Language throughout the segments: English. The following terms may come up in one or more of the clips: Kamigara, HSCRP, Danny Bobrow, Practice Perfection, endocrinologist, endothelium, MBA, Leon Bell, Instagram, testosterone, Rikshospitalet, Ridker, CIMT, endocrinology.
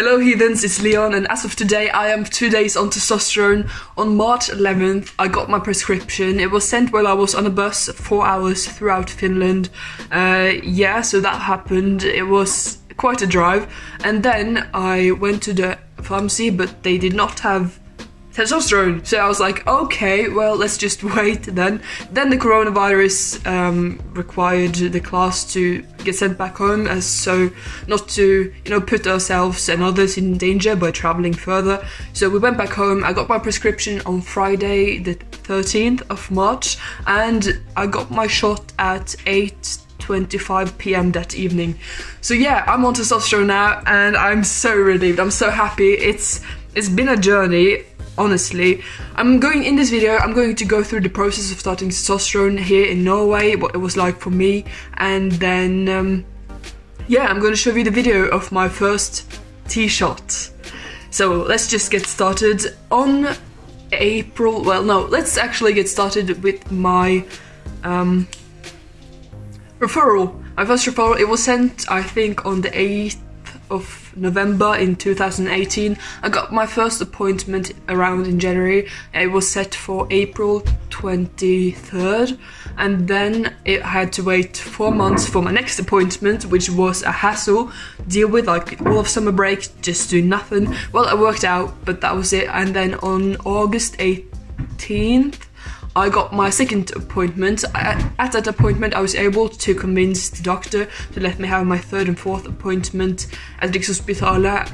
Hello heathens, it's Leon, and as of today I am 2 days on testosterone. On March 11th I got my prescription. It was sent while I was on a bus 4 hours throughout Finland. Yeah, so that happened. It was quite a drive. And then I went to the pharmacy, but they did not have testosterone. So I was like, okay, well, let's just wait then. Then the coronavirus required the class to get sent back home, as so not to, you know, put ourselves and others in danger by traveling further. So we went back home. I got my prescription on Friday, the 13th of March, and I got my shot at 8:25 p.m. that evening. So yeah, I'm on testosterone now, and I'm so relieved. I'm so happy. It's been a journey. Honestly, in this video I'm going to go through the process of starting testosterone here in Norway, what it was like for me, and then yeah, I'm going to show you the video of my first T-shot. So let's just get started on April, well no, let's actually get started with my referral. My first referral, it was sent I think on the 8th of November in 2018. I got my first appointment around in January. It was set for April 23rd, and then I had to wait 4 months for my next appointment, which was a hassle. Deal with like all of summer break, just do nothing. Well, I worked out, but that was it. And then on August 18th, I got my second appointment. At that appointment, I was able to convince the doctor to let me have my third and fourth appointment at Rikshospitalet,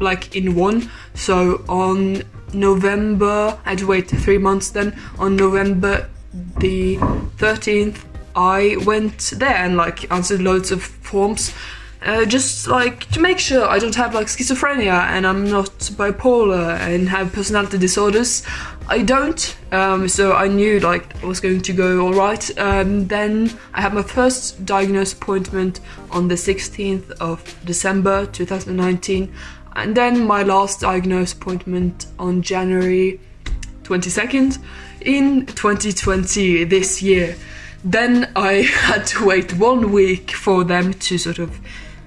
like in one. So on November, I had to wait 3 months then. On November the 13th, I went there and like answered loads of forms. Just like to make sure I don't have like schizophrenia and I'm not bipolar and have personality disorders. I don't, so I knew like it was going to go alright. Then I had my first diagnosed appointment on the 16th of December 2019, and then my last diagnosed appointment on January 22nd in 2020, this year. Then I had to wait 1 week for them to sort of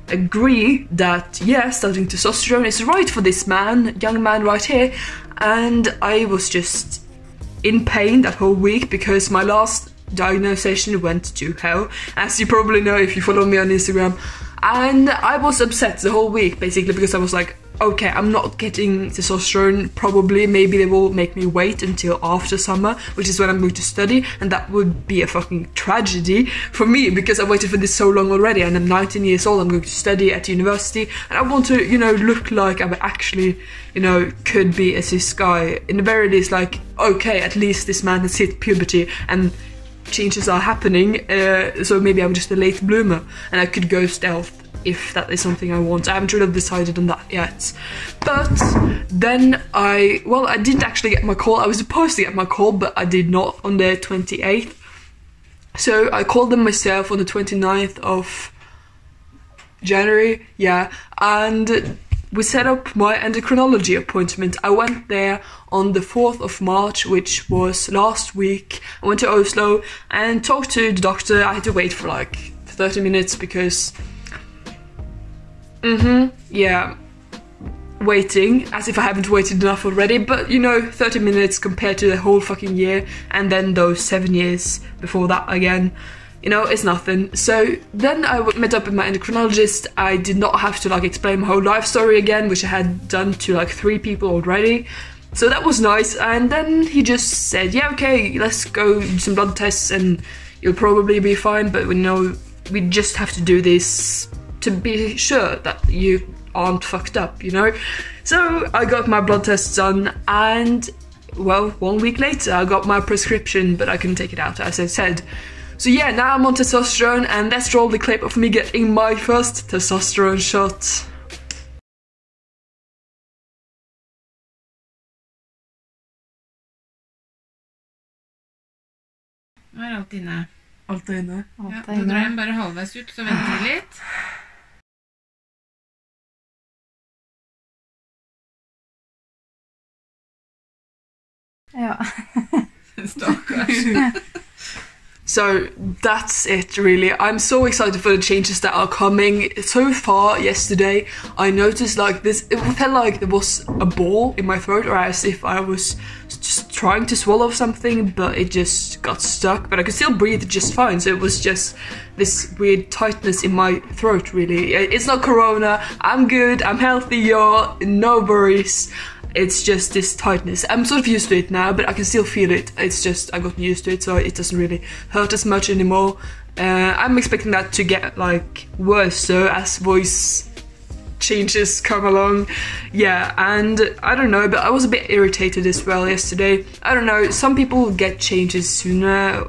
agree that yeah, starting testosterone is right for this man, young man right here. And I was just in pain that whole week because my last diagnosis went to hell, as you probably know if you follow me on Instagram. And I was upset the whole week basically because I was like, okay, I'm not getting testosterone, probably, maybe they will make me wait until after summer, which is when I'm going to study, and that would be a fucking tragedy for me because I waited for this so long already, and I'm 19 years old, I'm going to study at university, and I want to, you know, look like I actually, you know, could be a cis guy. In the very least, like, okay, at least this man has hit puberty, and changes are happening, so maybe I'm just a late bloomer, and I could go stealth. If that is something I want. I haven't really decided on that yet. But then I didn't actually get my call. I was supposed to get my call, but I did not on the 28th. So I called them myself on the 29th of January, yeah. And we set up my endocrinology appointment. I went there on the 4th of March, which was last week. I went to Oslo and talked to the doctor. I had to wait for like 30 minutes because yeah, waiting, as if I haven't waited enough already, but you know, 30 minutes compared to the whole fucking year, and then those 7 years before that again, you know, it's nothing. So then I met up with my endocrinologist. I did not have to like explain my whole life story again, which I had done to like 3 people already. So that was nice, and then he just said, yeah, okay, let's go do some blood tests and you'll probably be fine, but we know we just have to do this to be sure that you aren't fucked up, you know? So I got my blood tests done, and well, 1 week later I got my prescription, but I couldn't take it out, as I said. So yeah, now I'm on testosterone, and let's roll the clip of me getting my first testosterone shot. Nå er alt inne. Alt er inne. Ja, nå drar jeg bare halvveis ut, så venter vi litt. Ja. Stakkars. So that's it really. I'm so excited for the changes that are coming. So far yesterday, I noticed like this, it felt like there was a ball in my throat, or as if I was just trying to swallow something, but it just got stuck. But I could still breathe just fine, so it was just this weird tightness in my throat really. It's not corona, I'm good, I'm healthy y'all, no worries. It's just this tightness. I'm sort of used to it now, but I can still feel it. It's just I got used to it, so it doesn't really hurt as much anymore. I'm expecting that to get like worse, so as voice changes come along. Yeah, and I don't know, but I was a bit irritated as well yesterday. I don't know, some people get changes sooner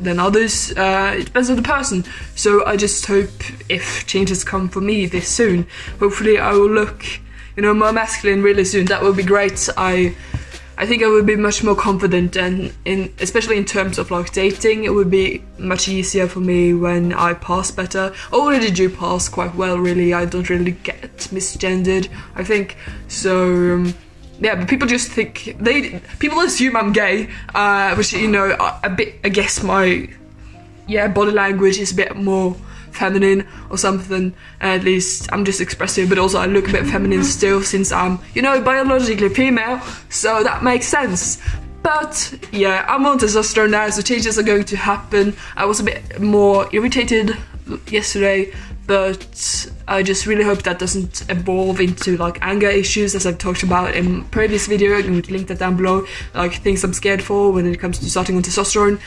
than others. It depends on the person. So I just hope if changes come for me this soon, hopefully I will look, you know, more masculine really soon. That would be great. I think I would be much more confident, and especially in terms of like dating, it would be much easier for me when I pass better. I already do pass quite well really. I don't really get misgendered, I think. So yeah, but people just think, people assume I'm gay, which, you know, I guess my body language is a bit more feminine or something. At least I'm just expressive, but also I look a bit feminine still, since I'm, you know, biologically female, so that makes sense. But yeah, I'm on testosterone now, so changes are going to happen. I was a bit more irritated yesterday, but I just really hope that doesn't evolve into like anger issues, as I've talked about in previous video. You would link that down below, like things I'm scared for when it comes to starting on testosterone.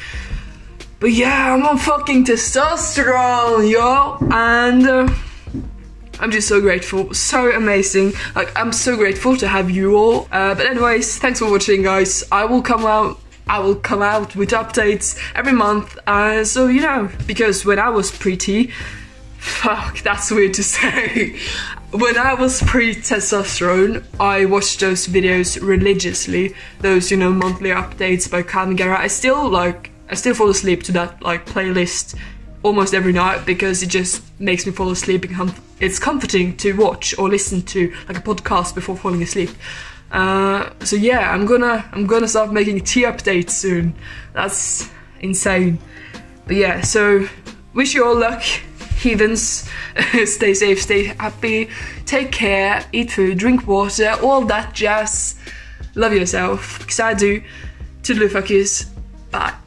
But yeah, I'm on fucking testosterone, yo, and I'm just so grateful, so amazing. Like, I'm so grateful to have you all. But anyways, thanks for watching, guys. I will come out with updates every month. So, you know, because when I was pretty, fuck, that's weird to say. When I was pre-testosterone, I watched those videos religiously. Those, you know, monthly updates by Kamigara. I still fall asleep to that like playlist almost every night, because it just makes me fall asleep. It's comforting to watch or listen to like a podcast before falling asleep. So yeah, I'm gonna start making tea updates soon. That's insane. But yeah, so wish you all luck, heathens. Stay safe, stay happy, take care, eat food, drink water, all that jazz. Love yourself, because I do. Toodaloo fuckers. Bye.